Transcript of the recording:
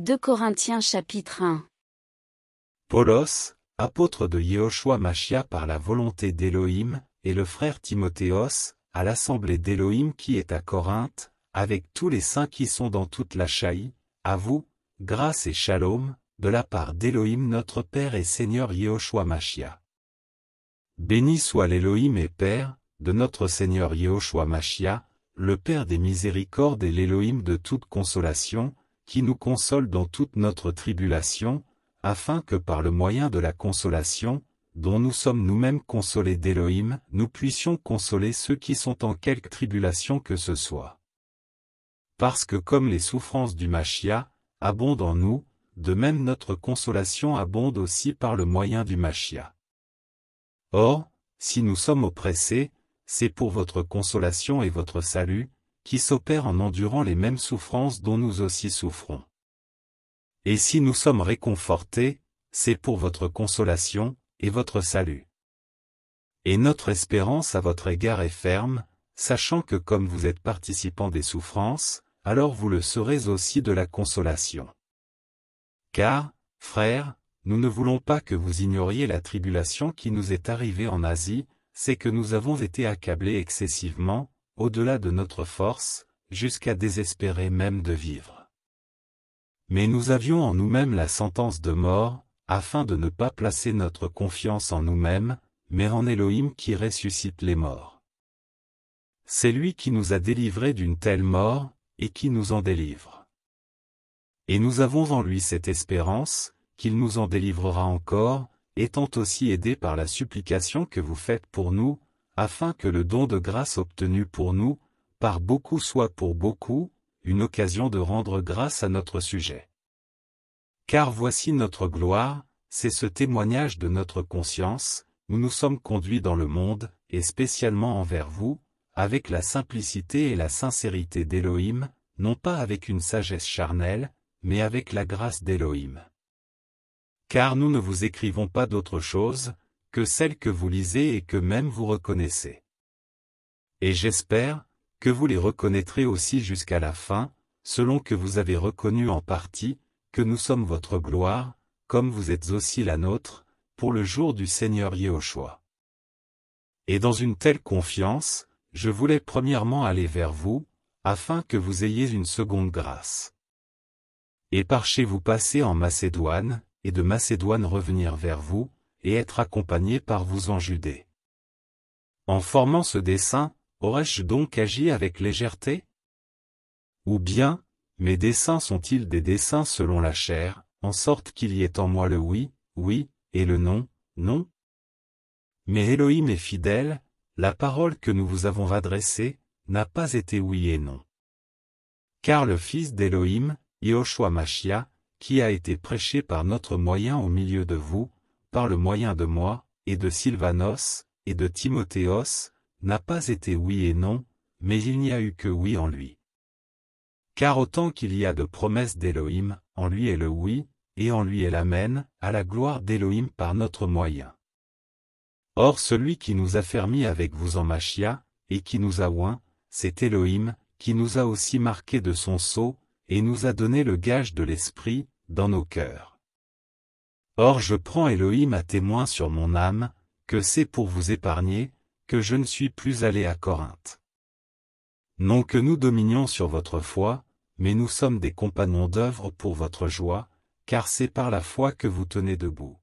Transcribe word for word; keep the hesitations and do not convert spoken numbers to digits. deux Corinthiens chapitre un. Paulos, apôtre de Yéhoshua Mashiah par la volonté d'Élohim, et le frère Timothéos, à l'assemblée d'Élohim qui est à Corinthe, avec tous les saints qui sont dans toute la Chaï, à vous, grâce et shalom, de la part d'Élohim notre Père et Seigneur Yéhoshua Mashiah. Béni soit l'Élohim et Père, de notre Seigneur Yéhoshua Mashiah, le Père des miséricordes et l'Élohim de toute consolation, qui nous console dans toute notre tribulation, afin que par le moyen de la consolation, dont nous sommes nous-mêmes consolés d'Élohim, nous puissions consoler ceux qui sont en quelque tribulation que ce soit. Parce que comme les souffrances du Mashiach abondent en nous, de même notre consolation abonde aussi par le moyen du Mashiach. Or, si nous sommes oppressés, c'est pour votre consolation et votre salut, qui s'opère en endurant les mêmes souffrances dont nous aussi souffrons. Et si nous sommes réconfortés, c'est pour votre consolation et votre salut. Et notre espérance à votre égard est ferme, sachant que comme vous êtes participants des souffrances, alors vous le serez aussi de la consolation. Car, frères, nous ne voulons pas que vous ignoriez la tribulation qui nous est arrivée en Asie, c'est que nous avons été accablés excessivement, au-delà de notre force, jusqu'à désespérer même de vivre. Mais nous avions en nous-mêmes la sentence de mort, afin de ne pas placer notre confiance en nous-mêmes, mais en Élohim qui ressuscite les morts. C'est lui qui nous a délivrés d'une telle mort, et qui nous en délivre. Et nous avons en lui cette espérance, qu'il nous en délivrera encore, étant aussi aidés par la supplication que vous faites pour nous, afin que le don de grâce obtenu pour nous, par beaucoup soit pour beaucoup, une occasion de rendre grâce à notre sujet. Car voici notre gloire, c'est ce témoignage de notre conscience, nous nous sommes conduits dans le monde, et spécialement envers vous, avec la simplicité et la sincérité d'Élohim, non pas avec une sagesse charnelle, mais avec la grâce d'Élohim. Car nous ne vous écrivons pas d'autre chose, que celle que vous lisez et que même vous reconnaissez. Et j'espère, que vous les reconnaîtrez aussi jusqu'à la fin, selon que vous avez reconnu en partie, que nous sommes votre gloire, comme vous êtes aussi la nôtre, pour le jour du Seigneur Yéhoshua. Et dans une telle confiance, je voulais premièrement aller vers vous, afin que vous ayez une seconde grâce. Et par chez vous passer en Macédoine, et de Macédoine revenir vers vous, et être accompagné par vous en Judée. En formant ce dessein, aurais-je donc agi avec légèreté? Ou bien, mes desseins sont-ils des desseins selon la chair, en sorte qu'il y ait en moi le oui, oui, et le non, non? Mais Élohim est fidèle, la parole que nous vous avons adressée, n'a pas été oui et non. Car le Fils d'Élohim, Yéhoshua Mashiah, qui a été prêché par notre moyen au milieu de vous, par le moyen de moi, et de Sylvanos, et de Timothéos, n'a pas été oui et non, mais il n'y a eu que oui en lui. Car autant qu'il y a de promesses d'Élohim, en lui est le oui, et en lui est l'amen, à la gloire d'Élohim par notre moyen. Or celui qui nous a fermis avec vous en Mashiah, et qui nous a oint, c'est Élohim, qui nous a aussi marqués de son sceau, et nous a donné le gage de l'esprit, dans nos cœurs. Or je prends Élohim à témoin sur mon âme, que c'est pour vous épargner, que je ne suis plus allé à Corinthe. Non que nous dominions sur votre foi, mais nous sommes des compagnons d'œuvre pour votre joie, car c'est par la foi que vous tenez debout.